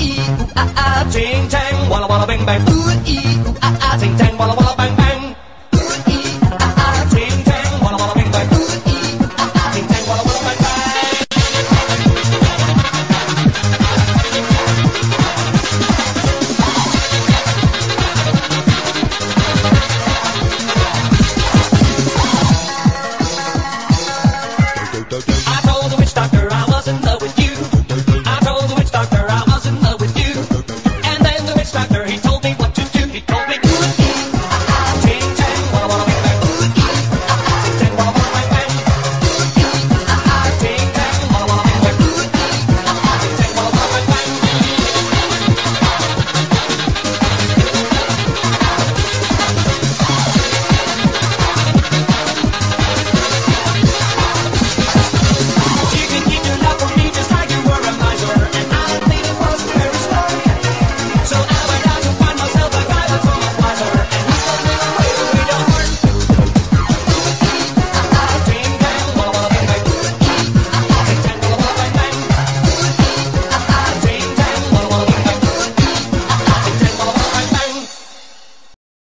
ee ooh ah ah, ting tang, walla walla bang bang, ooh ee ooh ah ah, ting tang, walla walla bang bang.